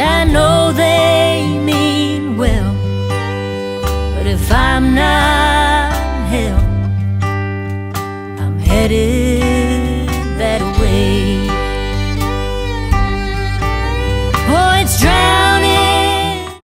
and I know they mean well, but if I'm not held, I'm headed that way.